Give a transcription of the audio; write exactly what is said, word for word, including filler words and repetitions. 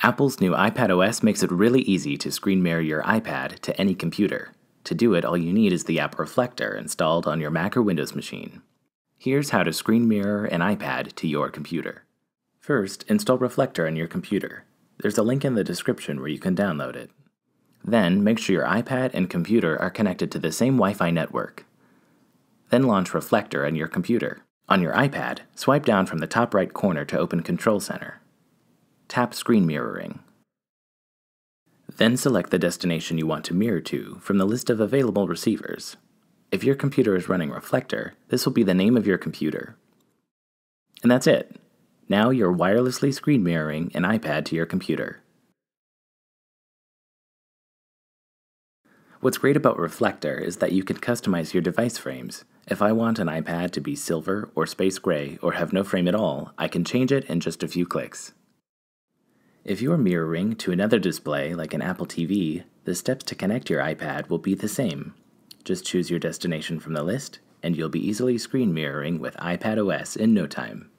Apple's new iPadOS makes it really easy to screen mirror your iPad to any computer. To do it, all you need is the app Reflector installed on your Mac or Windows machine. Here's how to screen mirror an iPad to your computer. First, install Reflector on your computer. There's a link in the description where you can download it. Then, make sure your iPad and computer are connected to the same Wi-Fi network. Then launch Reflector on your computer. On your iPad, swipe down from the top right corner to open Control Center. Tap Screen Mirroring. Then select the destination you want to mirror to from the list of available receivers. If your computer is running Reflector, this will be the name of your computer. And that's it. Now you're wirelessly screen mirroring an iPad to your computer. What's great about Reflector is that you can customize your device frames. If I want an iPad to be silver or space gray or have no frame at all, I can change it in just a few clicks. If you're mirroring to another display, like an Apple T V, the steps to connect your iPad will be the same. Just choose your destination from the list, and you'll be easily screen mirroring with iPadOS in no time.